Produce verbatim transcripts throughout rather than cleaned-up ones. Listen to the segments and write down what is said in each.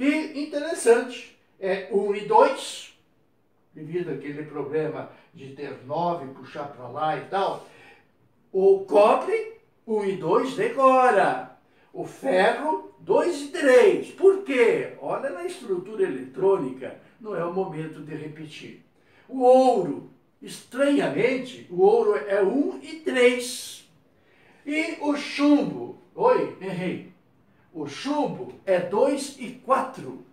E interessante, é um e dois, devido àquele problema de ter nove, puxar para lá e tal, o cobre, um e dois, decora. O ferro, dois e três. Por quê? Olha na estrutura eletrônica, não é o momento de repetir. O ouro, estranhamente, o ouro é um e três. E o chumbo, oi, errei. O chumbo é dois e quatro.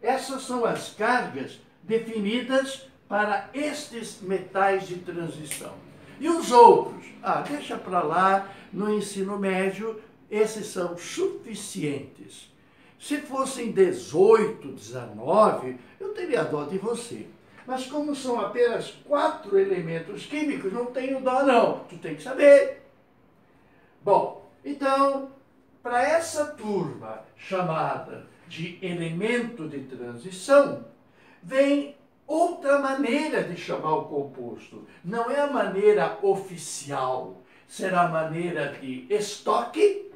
Essas são as cargas definidas para estes metais de transição. E os outros? Ah, deixa para lá, no ensino médio, esses são suficientes. Se fossem dezoito, dezenove, eu teria dó de você. Mas como são apenas quatro elementos químicos, não tenho dó não, tu tem que saber. Bom, então, para essa turma chamada de elemento de transição, vem outra maneira de chamar o composto. Não é a maneira oficial, será a maneira de estoque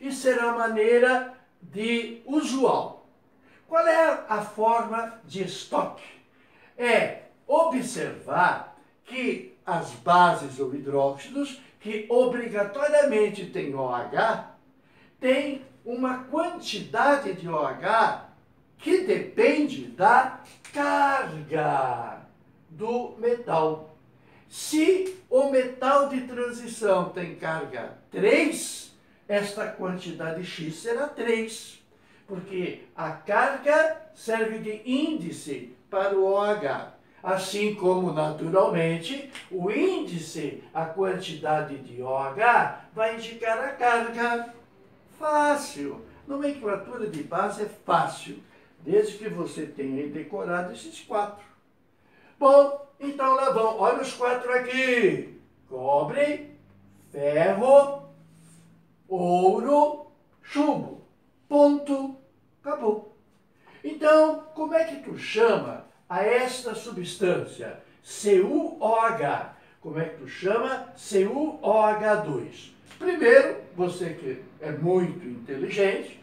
e será a maneira de usual. Qual é a forma de estoque? É observar que as bases ou hidróxidos, que obrigatoriamente têm OH, têm uma quantidade de OH que depende da carga do metal. Se o metal de transição tem carga três, esta quantidade X será três, porque a carga serve de índice para o OH. Assim como, naturalmente, o índice, a quantidade de OH, vai indicar a carga. Fácil. Nomenclatura de base é fácil, desde que você tenha decorado esses quatro. Bom, então lá vão. Olha os quatro aqui. Cobre, ferro, ouro, chumbo. Ponto. Acabou. Então, como é que tu chama a esta substância? C U O H. Como é que tu chama? C U O H dois. Primeiro, você que é muito inteligente,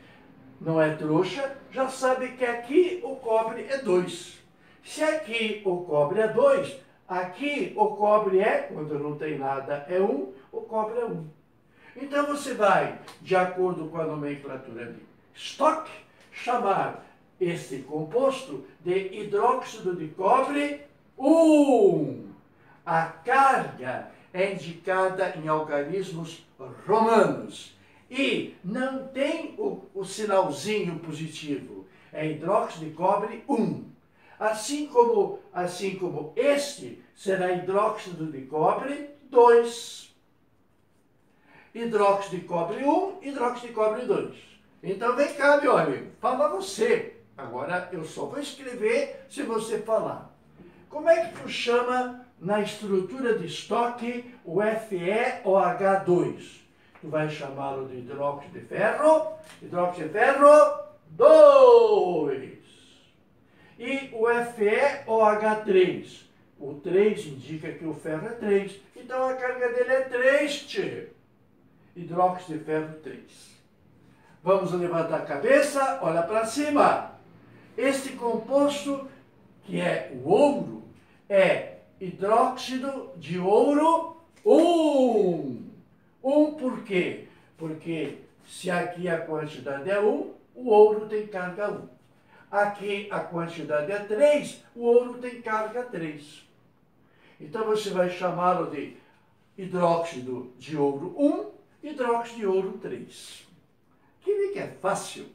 não é trouxa, já sabe que aqui o cobre é dois. Se aqui o cobre é dois, aqui o cobre é, quando não tem nada, é um, o cobre é um. Então você vai, de acordo com a nomenclatura de estoque, chamar esse composto de hidróxido de cobre um. A carga é indicada em algarismos romanos e não tem o, o sinalzinho positivo. É hidróxido de cobre um. Assim como, assim como este será hidróxido de cobre dois. Hidróxido de cobre um, hidróxido de cobre dois. Então vem cá, meu amigo, fala você. Agora eu só vou escrever se você falar. Como é que tu chama na estrutura de estoque o F E O H dois? Tu vai chamá-lo de hidróxido de ferro, hidróxido de ferro dois. E o F E O H três, o três indica que o ferro é três, então a carga dele é três, hidróxido de ferro três. Vamos levantar a cabeça, olha para cima. Este composto, que é o ouro, é hidróxido de ouro um. um por quê? Porque se aqui a quantidade é um, o ouro tem carga um. Aqui a quantidade é três, o ouro tem carga três. Então você vai chamá-lo de hidróxido de ouro um, hidróxido de ouro três. Química é fácil.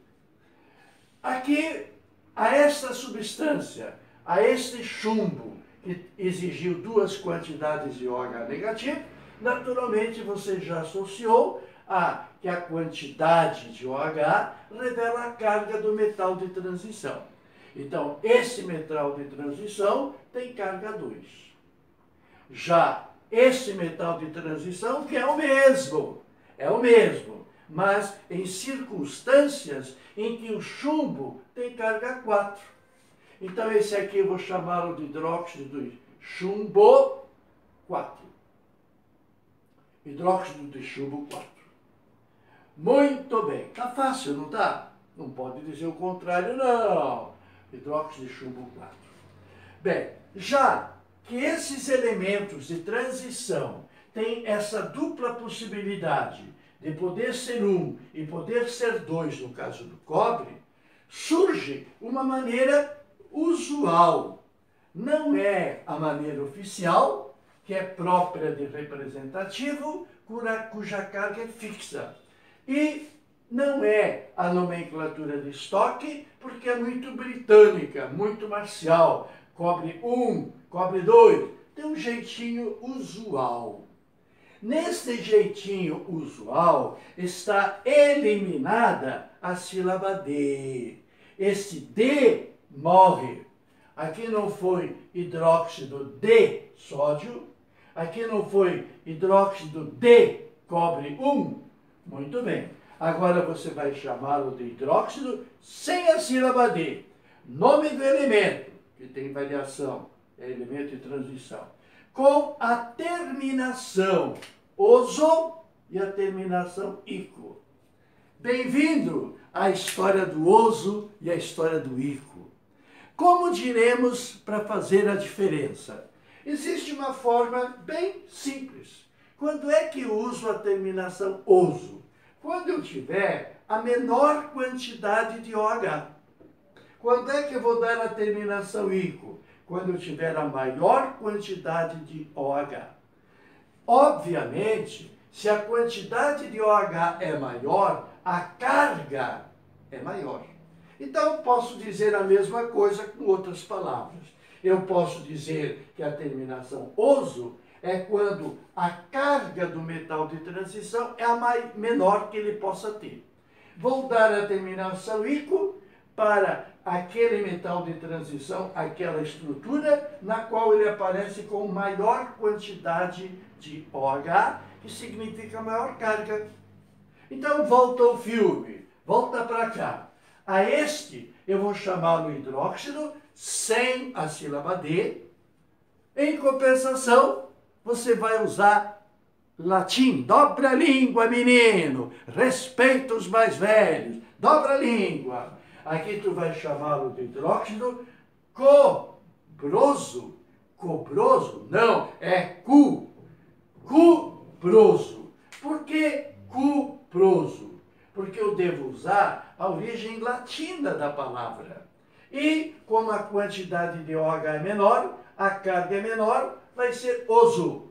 Aqui, a esta substância, a este chumbo, que exigiu duas quantidades de OH negativo, naturalmente você já associou a que a quantidade de OH revela a carga do metal de transição. Então, esse metal de transição tem carga dois. Já esse metal de transição, que é o mesmo, é o mesmo, mas em circunstâncias em que o chumbo tem carga quatro. Então esse aqui eu vou chamá-lo de hidróxido de chumbo quatro. Hidróxido de chumbo quatro. Muito bem. Tá fácil, não tá? Não pode dizer o contrário, não. Hidróxido de chumbo quatro. Bem, já que esses elementos de transição têm essa dupla possibilidade de poder ser um e poder ser dois, no caso do cobre, surge uma maneira usual. Não é a maneira oficial, que é própria de representativo, cuja carga é fixa. E não é a nomenclatura de estoque, porque é muito britânica, muito marcial. Cobre um, cobre dois, tem um jeitinho usual. Nesse jeitinho usual está eliminada a sílaba D. Esse D morre. Aqui não foi hidróxido de sódio, aqui não foi hidróxido de cobre um. Muito bem. Agora você vai chamá-lo de hidróxido sem a sílaba D. Nome do elemento, que tem variação, é elemento de transição. Com a terminação oso e a terminação ico. Bem-vindo à história do oso e à história do ico. Como diremos para fazer a diferença? Existe uma forma bem simples. Quando é que eu uso a terminação oso? Quando eu tiver a menor quantidade de OH. Quando é que eu vou dar a terminação ico? Quando eu tiver a maior quantidade de OH. Obviamente, se a quantidade de OH é maior, a carga é maior. Então, posso dizer a mesma coisa com outras palavras. Eu posso dizer que a terminação oso é quando a carga do metal de transição é a mais, menor que ele possa ter. Vou dar a terminação ico para aquele metal de transição, aquela estrutura na qual ele aparece com maior quantidade de OH, que significa maior carga. Então volta o filme, volta para cá. A este eu vou chamá-lo hidróxido sem a sílaba D. Em compensação, você vai usar latim. Dobra a língua, menino. Respeita os mais velhos. Dobra a língua. Aqui tu vai chamá-lo de hidróxido cobroso. Cobroso? Não, é cu. Cubroso. Por que cubroso? Porque eu devo usar a origem latina da palavra. E como a quantidade de OH é menor, a carga é menor, vai ser oso.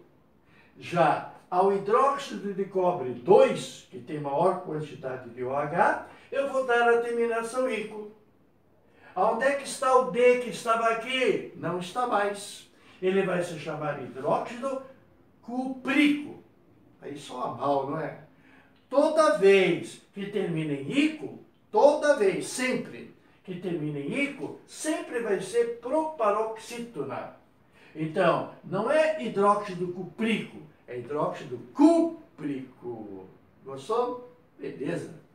Já ao hidróxido de cobre dois, que tem maior quantidade de OH, eu vou dar a terminação ico. Onde é que está o D que estava aqui? Não está mais. Ele vai se chamar hidróxido cuprico. Aí só a mal, não é? Toda vez que termina em ico, toda vez, sempre, que termina em ico, sempre vai ser proparoxítona. Então, não é hidróxido cuprico, é hidróxido cuprico. Gostou? Beleza.